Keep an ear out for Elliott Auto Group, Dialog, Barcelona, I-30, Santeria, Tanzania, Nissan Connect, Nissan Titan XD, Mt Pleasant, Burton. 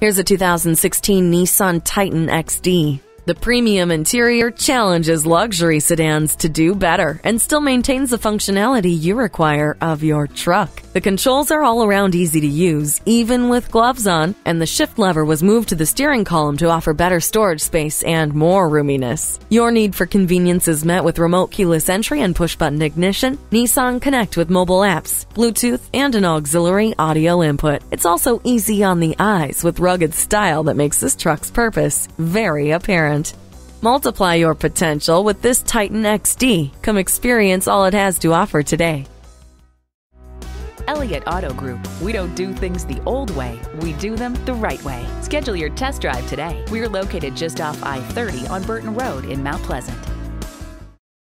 Here's a 2016 Nissan Titan XD. The premium interior challenges luxury sedans to do better and still maintains the functionality you require of your truck. The controls are all around easy to use, even with gloves on, and the shift lever was moved to the steering column to offer better storage space and more roominess. Your need for convenience is met with remote keyless entry and push-button ignition, Nissan Connect with mobile apps, Bluetooth, and an auxiliary audio input. It's also easy on the eyes with rugged style that makes this truck's purpose very apparent. Multiply your potential with this Titan XD. Come experience all it has to offer today. Elliott Auto Group. We don't do things the old way. We do them the right way. Schedule your test drive today. We're located just off I-30 on Burton Road in Mount Pleasant.